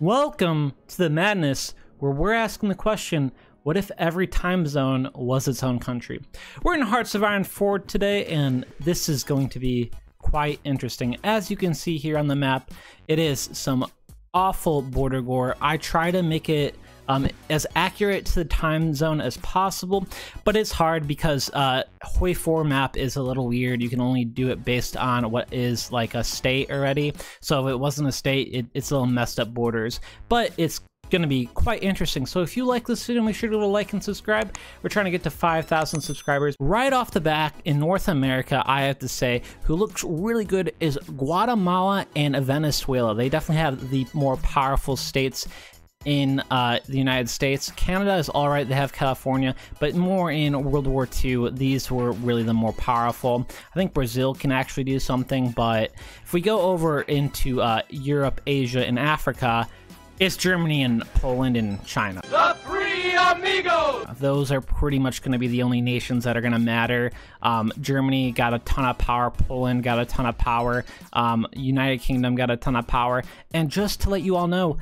Welcome to the madness where we're asking the question, what if every time zone was its own country? We're in Hearts of Iron 4 today, and this is going to be quite interesting. As you can see here on the map, it is some awful border gore. I try to make it as accurate to the time zone as possible, but it's hard because Hoi 4 map is a little weird. You can only do it based on what is like a state already, so if it wasn't a state, it's a little messed up borders, but it's gonna be quite interesting. So if you like this video, make sure to leave a like and subscribe. We're trying to get to 5,000 subscribers. Right off the bat in North America, I have to say, who looks really good is Guatemala and Venezuela. They definitely have the more powerful states in the United States. Canada is all right, they have California, but more in World War II, these were really the more powerful. I think Brazil can actually do something, but if we go over into Europe, Asia, and Africa, it's Germany and Poland and China. The Three Amigos! Those are pretty much going to be the only nations that are going to matter. Germany got a ton of power. Poland got a ton of power. United Kingdom got a ton of power. And just to let you all know,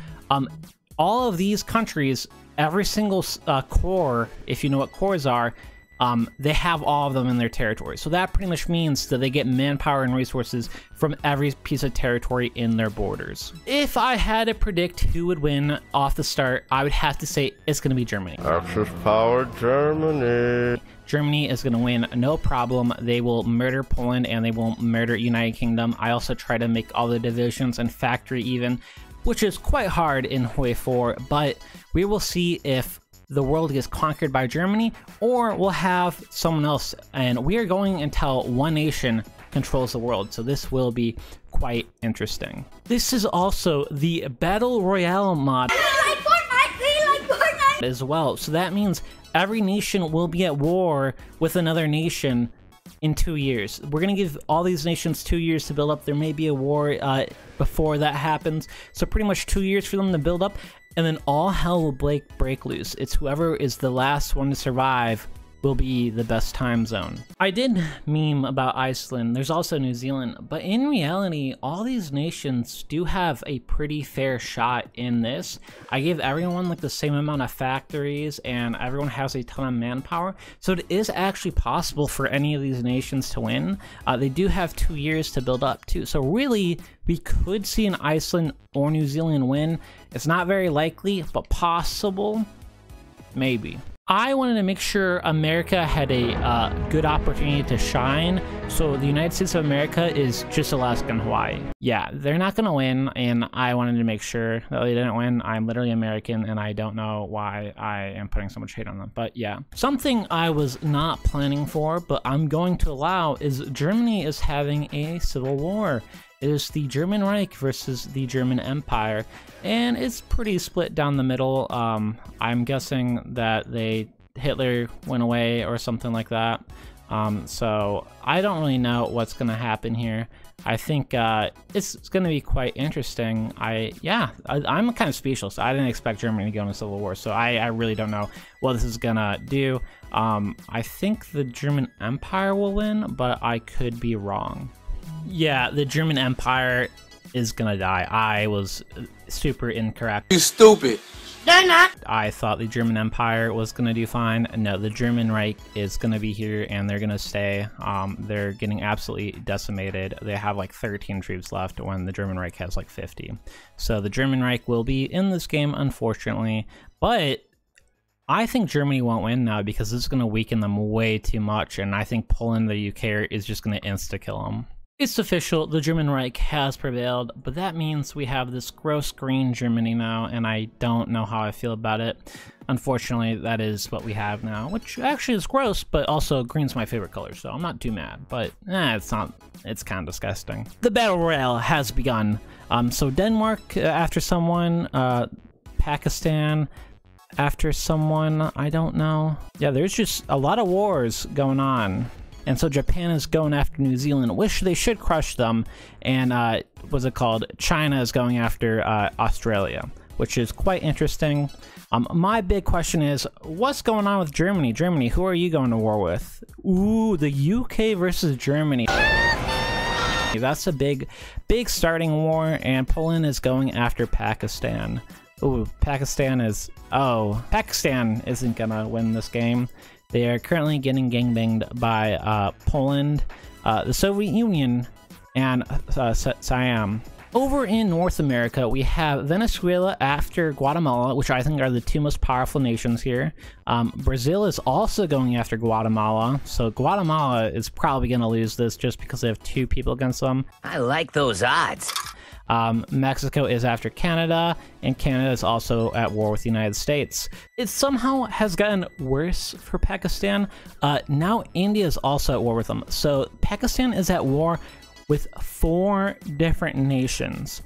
all of these countries, every single core, if you know what cores are, they have all of them in their territory. So that pretty much means that they get manpower and resources from every piece of territory in their borders. If I had to predict who would win off the start, I would have to say it's going to be Germany. Axis power, Germany. Germany is going to win, no problem. They will murder Poland and they will murder United Kingdom. I also try to make all the divisions and factory even, which is quite hard in Hoi 4, but we will see if the world gets conquered by Germany, or we'll have someone else, and we are going until one nation controls the world. So this will be quite interesting. This is also the Battle Royale mod. I really like Fortnite as well. So that means every nation will be at war with another nation in 2 years. We're gonna give all these nations 2 years to build up. There may be a war before that happens, so pretty much 2 years for them to build up, and then all hell will break loose. It's whoever is the last one to survive will be the best time zone. I did meme about Iceland. There's also New Zealand, but in reality, all these nations do have a pretty fair shot in this. I gave everyone like the same amount of factories and everyone has a ton of manpower. So it is actually possible for any of these nations to win. They do have 2 years to build up too. So really, we could see an Iceland or New Zealand win. It's not very likely, but possible, maybe. I wanted to make sure America had a good opportunity to shine, so the United States of America is just Alaska and Hawaii. Yeah, they're not gonna win, and I wanted to make sure that they didn't win. I'm literally American, and I don't know why I am putting so much hate on them, but yeah. Something I was not planning for, but I'm going to allow, is Germany is having a civil war. It is the German Reich versus the German Empire, and it's pretty split down the middle. I'm guessing that Hitler went away or something like that. So I don't really know what's going to happen here. I think it's going to be quite interesting. I'm kind of speechless. I didn't expect Germany to go into civil war, so I really don't know what this is going to do. I think the German Empire will win, but I could be wrong. Yeah, the German Empire is gonna die. I was super incorrect. You stupid. They're not. I thought the German Empire was gonna do fine. No, the German Reich is gonna be here and they're gonna stay. They're getting absolutely decimated. They have like 13 troops left when the German Reich has like 50. So the German Reich will be in this game, unfortunately, but I think Germany won't win now because it's gonna weaken them way too much, and I think Poland, the UK, is just gonna insta-kill them. It's official, the German Reich has prevailed, but that means we have this gross green Germany now, and I don't know how I feel about it. Unfortunately, that is what we have now, which actually is gross, but also green's my favorite color, so I'm not too mad, but it's kind of disgusting. The Battle Royale has begun. So Denmark after someone, Pakistan after someone, I don't know. Yeah, there's just a lot of wars going on. And so Japan is going after New Zealand, which they should crush them. And what's it called? China is going after Australia, which is quite interesting. My big question is, what's going on with Germany? Germany, who are you going to war with? Ooh, the UK versus Germany. That's a big starting war, and Poland is going after Pakistan. Ooh, Pakistan isn't gonna win this game. They are currently getting gangbanged by Poland, the Soviet Union, and Siam. Over in North America, we have Venezuela after Guatemala, which I think are the two most powerful nations here. Brazil is also going after Guatemala, so Guatemala is probably going to lose this just because they have two people against them. I like those odds. Mexico is after Canada, and Canada is also at war with the United States. It somehow has gotten worse for Pakistan. Now India is also at war with them, so Pakistan is at war with 4 different nations.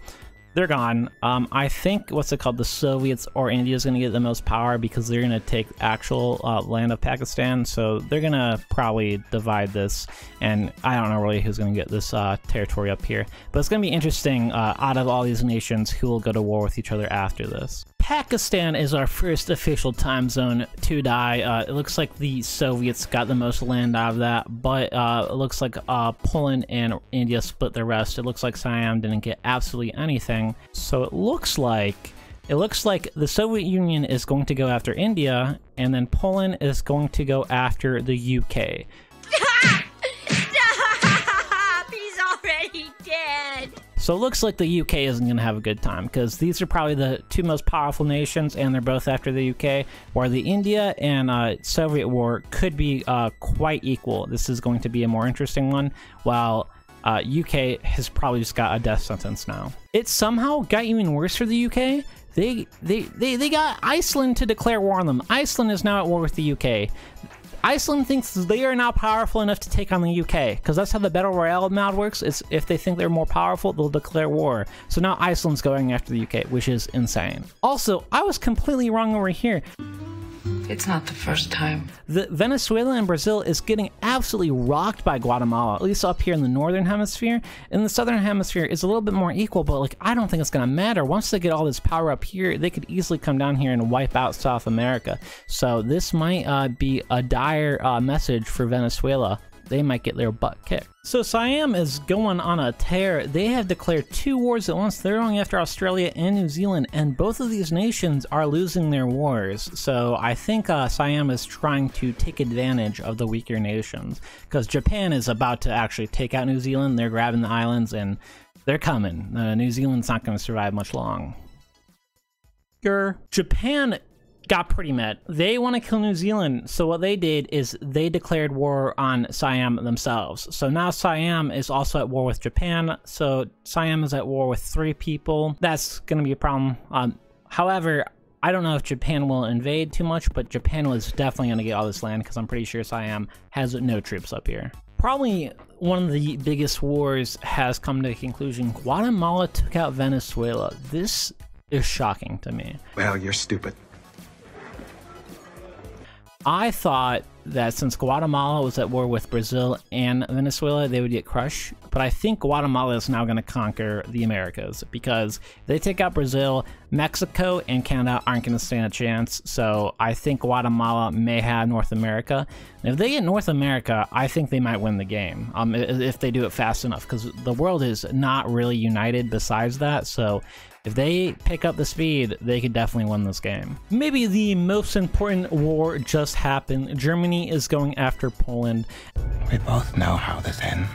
They're gone. I think, what's it called, the Soviets or India is going to get the most power because they're going to take actual land of Pakistan, so they're going to probably divide this, and I don't know really who's going to get this territory up here. But it's going to be interesting out of all these nations who will go to war with each other after this. Pakistan is our first official time zone to die. It looks like the Soviets got the most land out of that, but it looks like Poland and India split the rest. It looks like Siam didn't get absolutely anything. So it looks like the Soviet Union is going to go after India, and then Poland is going to go after the UK. So it looks like the UK isn't going to have a good time, because these are probably the two most powerful nations, and they're both after the UK, where the India and Soviet war could be quite equal. This is going to be a more interesting one, while UK has probably just got a death sentence now. It somehow got even worse for the UK. They got Iceland to declare war on them. Iceland is now at war with the UK. Iceland thinks they are not powerful enough to take on the UK, because that's how the Battle Royale mod works. It's if they think they're more powerful, they'll declare war. So now Iceland's going after the UK, which is insane. Also, I was completely wrong over here. It's not the first time. The Venezuela and Brazil is getting absolutely rocked by Guatemala, at least up here in the northern hemisphere. In the southern hemisphere is a little bit more equal, but like I don't think it's gonna matter. Once they get all this power up here, they could easily come down here and wipe out South America. So this might be a dire message for Venezuela. They might get their butt kicked. So Siam is going on a tear. They have declared 2 wars at once. They're going after Australia and New Zealand, and both of these nations are losing their wars. So I think Siam is trying to take advantage of the weaker nations, because Japan is about to actually take out New Zealand. They're grabbing the islands and they're coming. New Zealand's not going to survive much long. Japan got pretty mad. They want to kill New Zealand, so what they did is they declared war on Siam themselves. So now Siam is also at war with Japan, so Siam is at war with 3 people. That's going to be a problem. However, I don't know if Japan will invade too much, but Japan was definitely going to get all this land, because I'm pretty sure Siam has no troops up here. Probably one of the biggest wars has come to a conclusion. Guatemala took out Venezuela. This is shocking to me. Well, you're stupid. I thought that since Guatemala was at war with Brazil and Venezuela, they would get crushed, but I think Guatemala is now going to conquer the Americas, because if they take out Brazil, Mexico and Canada aren't going to stand a chance. So I think Guatemala may have North America, and if they get North America, I think they might win the game, if they do it fast enough, because the world is not really united besides that. So if they pick up the speed, they could definitely win this game. Maybe the most important war just happened. Germany is going after Poland. We both know how this ends.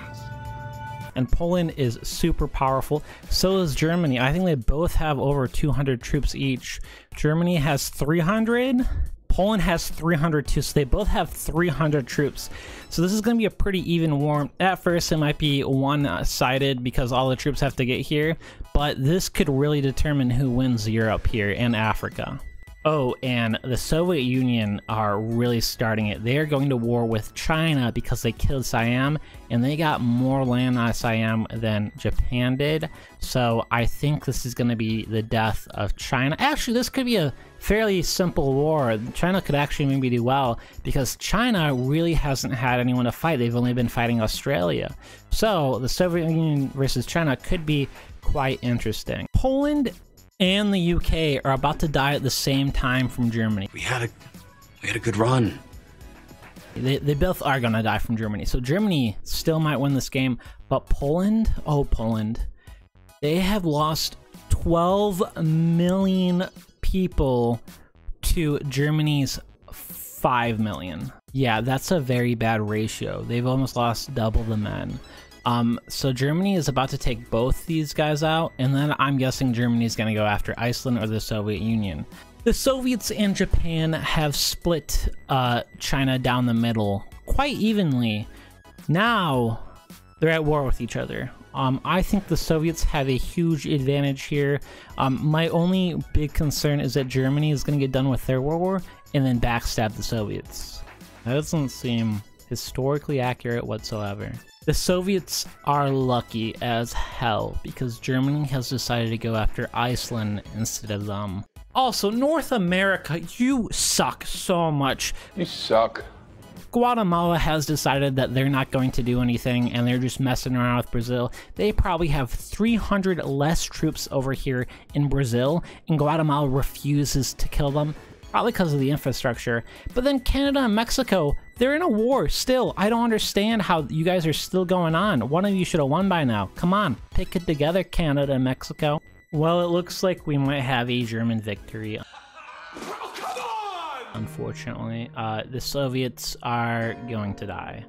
And Poland is super powerful. So is Germany. I think they both have over 200 troops each. Germany has 300. Poland has 300 too, so they both have 300 troops. So this is going to be a pretty even war. At first, it might be one-sided because all the troops have to get here, but this could really determine who wins Europe here and Africa. Oh, and the Soviet Union are really starting it. They are going to war with China because they killed Siam, and they got more land on Siam than Japan did. So I think this is going to be the death of China. Actually, this could be a fairly simple war. China could actually maybe do well, because China really hasn't had anyone to fight. They've only been fighting Australia. So the Soviet Union versus China could be quite interesting. Poland and the UK are about to die at the same time from Germany. We had a good run. They both are gonna die from Germany. So Germany still might win this game, but Poland, oh Poland, they have lost 12 million people to Germany's 5 million. Yeah, that's a very bad ratio. They've almost lost double the men. So Germany is about to take both these guys out, and then I'm guessing Germany's gonna go after Iceland or the Soviet Union. The Soviets and Japan have split China down the middle quite evenly. Now they're at war with each other. I think the Soviets have a huge advantage here. My only big concern is that Germany is going to get done with their world war and then backstab the Soviets. That doesn't seem historically accurate whatsoever. The Soviets are lucky as hell because Germany has decided to go after Iceland instead of them. Also, North America, you suck so much. You suck. Guatemala has decided that they're not going to do anything and they're just messing around with Brazil. They probably have 300 less troops over here in Brazil, and Guatemala refuses to kill them, probably because of the infrastructure. But then Canada and Mexico, they're in a war still. I don't understand how you guys are still going on. One of you should have won by now. Come on, pick it together, Canada and Mexico. Well, it looks like we might have a German victory. Unfortunately, the Soviets are going to die.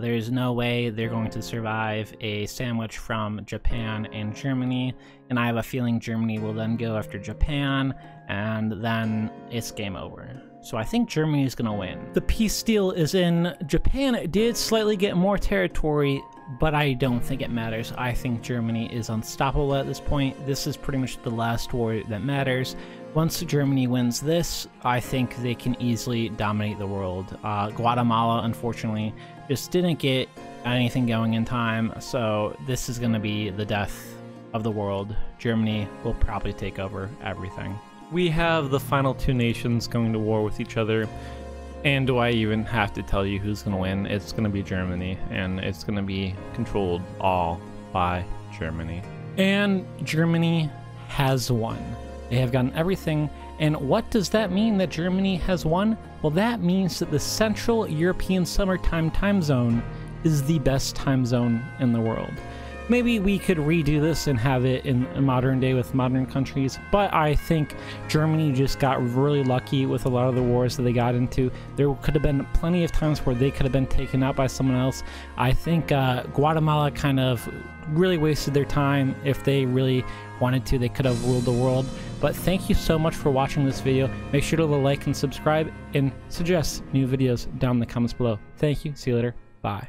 There is no way they're going to survive a sandwich from Japan and Germany, and I have a feeling Germany will then go after Japan, and then it's game over. So I think Germany is going to win. The peace deal is in. Japan did slightly get more territory, but I don't think it matters. I think Germany is unstoppable at this point. This is pretty much the last war that matters. Once Germany wins this, I think they can easily dominate the world. Guatemala, unfortunately, just didn't get anything going in time, so this is going to be the death of the world. Germany will probably take over everything. We have the final two nations going to war with each other. And do I even have to tell you who's going to win? It's going to be Germany, and it's going to be controlled all by Germany. And Germany has won. They have gotten everything. And what does that mean that Germany has won? Well, that means that the Central European Summertime time zone is the best time zone in the world. Maybe we could redo this and have it in modern day with modern countries, but I think Germany just got really lucky with a lot of the wars that they got into. There could have been plenty of times where they could have been taken out by someone else. I think Guatemala kind of really wasted their time. If they really wanted to, they could have ruled the world. But thank you so much for watching this video. Make sure to like and subscribe, and suggest new videos down in the comments below. Thank you. See you later. Bye.